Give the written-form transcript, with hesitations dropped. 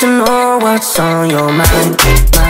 to know what's on your mind.